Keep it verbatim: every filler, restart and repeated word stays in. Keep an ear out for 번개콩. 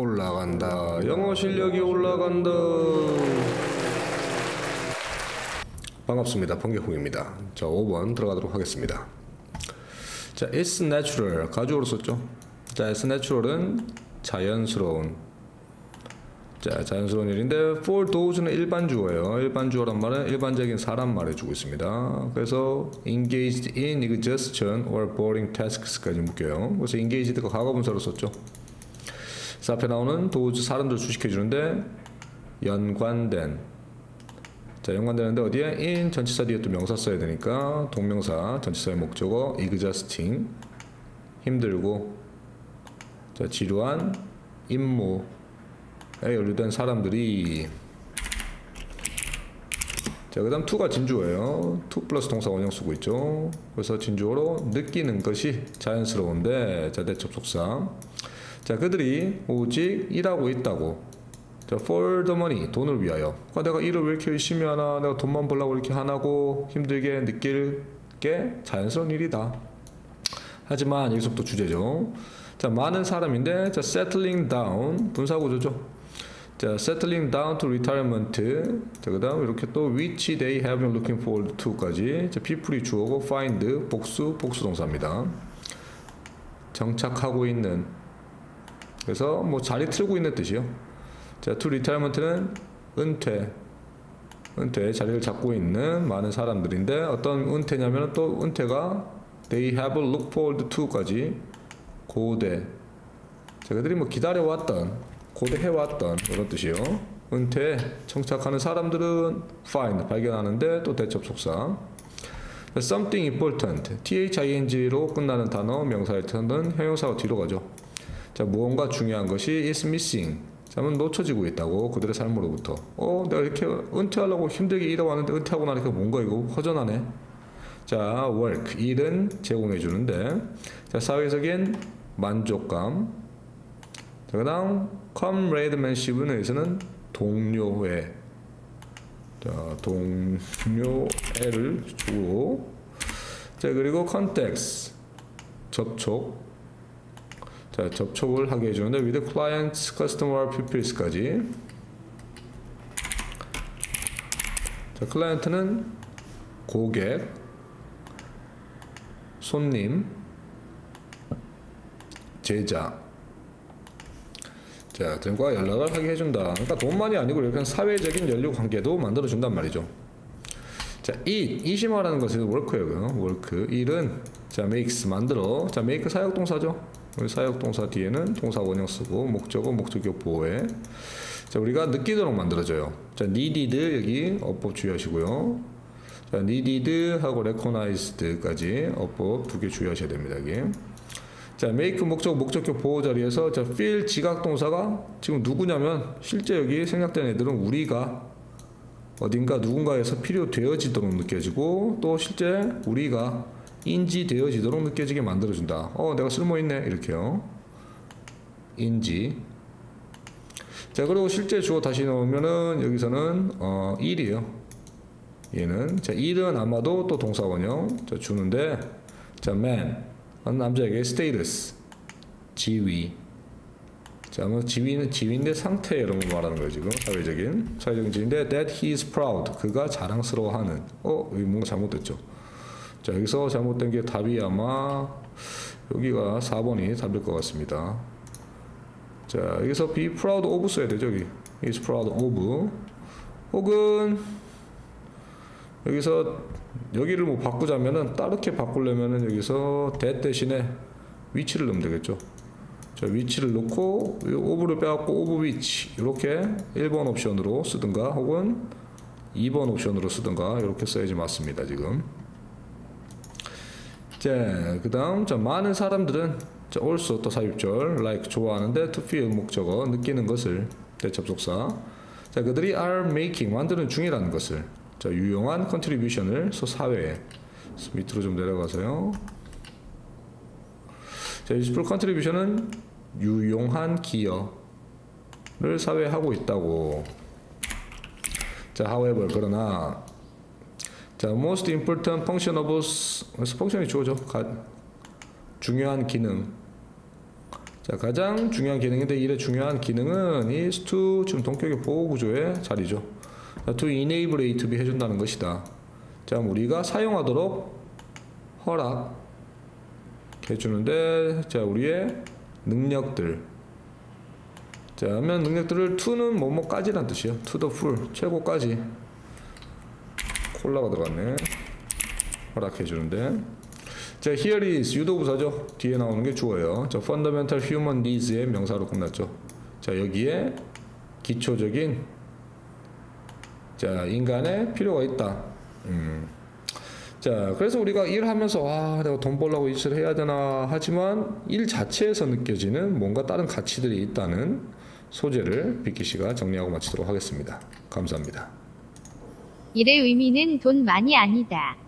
올라간다. 영어 실력이 올라간다. 반갑습니다. 번개콩입니다. 자, 오 번 들어가도록 하겠습니다. 자, it's natural. 가주어로 썼죠? 자, it's natural은 자연스러운. 자, 자연스러운 일인데 for those는 일반 주어예요. 일반 주어란 말은 일반적인 사람 말해주고 있습니다. 그래서 engaged in exhaustion or boring tasks까지 묶여요. 그래서 engaged가 과거분사로 썼죠. 그래서 앞에 나오는 those 사람들 수식해주는데 연관된. 자, 연관되는데 어디에? in 전치사 뒤에 또 명사 써야 되니까 동명사 전치사의 목적어 exhausting 힘들고, 자, 지루한 임무 에 연루된 사람들이. 자, 그 다음 to가 진주어예요. to 플러스 동사 원형 쓰고 있죠. 그래서 진주어로 느끼는 것이 자연스러운데, 자, 대접속사. 자, 그들이 오직 일하고 있다고. 자, for the money 돈을 위하여. 아, 내가 일을 왜 이렇게 열심히 하나, 내가 돈만 벌려고 이렇게 하나고 힘들게 느낄 게 자연스러운 일이다. 하지만 여기서부터 주제죠. 자, 많은 사람인데, 자, settling down 분사구조죠. 자, settling down to retirement. 자, 그 다음 이렇게 또 which they have been looking forward to까지. 자, people이 주어고 find 복수 복수 동사입니다. 정착하고 있는, 그래서 뭐 자리 틀고 있는 뜻이요. 자, to retirement는 은퇴 은퇴 자리를 잡고 있는 많은 사람들인데, 어떤 은퇴냐면 또 은퇴가 they have looked forward to까지 고대. 자, 그들이 뭐 기다려왔던, 고대해왔던 이런 뜻이요. 은퇴 정착하는 사람들은 find 발견하는데 또 대접속사. something important ting로 끝나는 단어 명사일 때는 형용사가 뒤로 가죠. 자, 무언가 중요한 것이 is missing. 자, 하면 놓쳐지고 있다고, 그들의 삶으로부터. 어, 내가 이렇게 은퇴하려고 힘들게 일하고 왔는데 은퇴하고 나니까 뭔가 이거 허전하네. 자, work 일은 제공해 주는데, 자, 사회적인 만족감. 자, 그 다음 comrademanship은 여기서는 동료회. 자, 동료애를 주고. 자, 그리고 context 접촉. 자, 접촉을 하게 해주는데 with clients, customer, peoples까지. 자, 클라이언트는 고객 손님, 제자. 자, 등과 연락을 하게 해준다. 그러니까 돈만이 아니고 이렇게 사회적인 연류 관계도 만들어준단 말이죠. 자, eat, eat이 말하는 것은 work예요. work, eat은 자, makes, 만들어. 자, make 사역동사죠. 우리 사역동사 뒤에는 동사 원형 쓰고, 목적어, 목적격 보호에. 자, 우리가 느끼도록 만들어져요. 자, needed, 여기 어법 주의하시고요. 자, needed 하고 recognized 까지 어법 두 개 주의하셔야 됩니다, 여기. 자, make 목적, 목적격 보호 자리에서, 자, feel 지각동사가 지금 누구냐면, 실제 여기 생략된 애들은 우리가 어딘가 누군가에서 필요되어지도록 느껴지고, 또 실제 우리가 인지되어지도록 느껴지게 만들어준다. 어, 내가 쓸모있네, 이렇게요. 인지. 자, 그리고 실제 주어 다시 넣으면은, 여기서는, 어, 일이에요. 얘는, 자, 일은 아마도 또 동사 원형, 자, 주는데, 자, man 남자에게 status 지위. 자, 뭐 지위는 지위인데 상태 이런 거 말하는 거예요, 지금. 사회적인 사회적인 지위인데 that he is proud 그가 자랑스러워하는. 어, 여기 뭔가 잘못됐죠. 자, 여기서 잘못된 게 답이 아마 여기가 사 번이 답일 것 같습니다. 자, 여기서 be proud of 써야 되죠, 여기. he is proud of. 혹은 여기서 여기를 뭐 바꾸자면은, 따르게 바꾸려면은 여기서 that 대신에 위치를 넣으면 되겠죠. 자, 위치를 넣고 오브를 빼갖고 오브 위치 이렇게 일 번 옵션으로 쓰든가 혹은 이 번 옵션으로 쓰든가 이렇게 써야지 맞습니다, 지금. 자, 그 다음, 자, 많은 사람들은, 자, also 또 삽입절 like 좋아하는데 to feel 목적어 느끼는 것을 대접속사. 자, 그들이 are making 만드는 중이라는 것을. 자, 유용한 컨트리뷰션을 사회에. 밑으로 좀 내려가서요. 자, useful contribution은 유용한 기여를 사회에 하고 있다고. 자, however 그러나, 자, most important function of us. 그래서 펑션이 주어져. 중요한 기능. 자, 가장 중요한 기능인데, 일의 중요한 기능은 is to, 지금 동격의 보호 구조의 자리죠. 자, to enable A to B 해준다는 것이다. 자, 우리가 사용하도록 허락해주는데, 자, 우리의 능력들. 자, 그러면 능력들을 to는 뭐뭐까지란 뜻이에요. to the full, 최고까지. 콜라가 들어갔네. 허락해주는데. 자, here is 유도 부사죠. 뒤에 나오는 게 주어예요. 자, fundamental human needs의 명사로 끝났죠. 자, 여기에 기초적인, 자, 인간의 필요가 있다. 음. 자, 그래서 우리가 일하면서 와, 내가 돈 벌려고 일을 해야 되나 하지만 일 자체에서 느껴지는 뭔가 다른 가치들이 있다는 소재를 비키 씨가 정리하고 마치도록 하겠습니다. 감사합니다. 일의 의미는 돈 많이 아니다.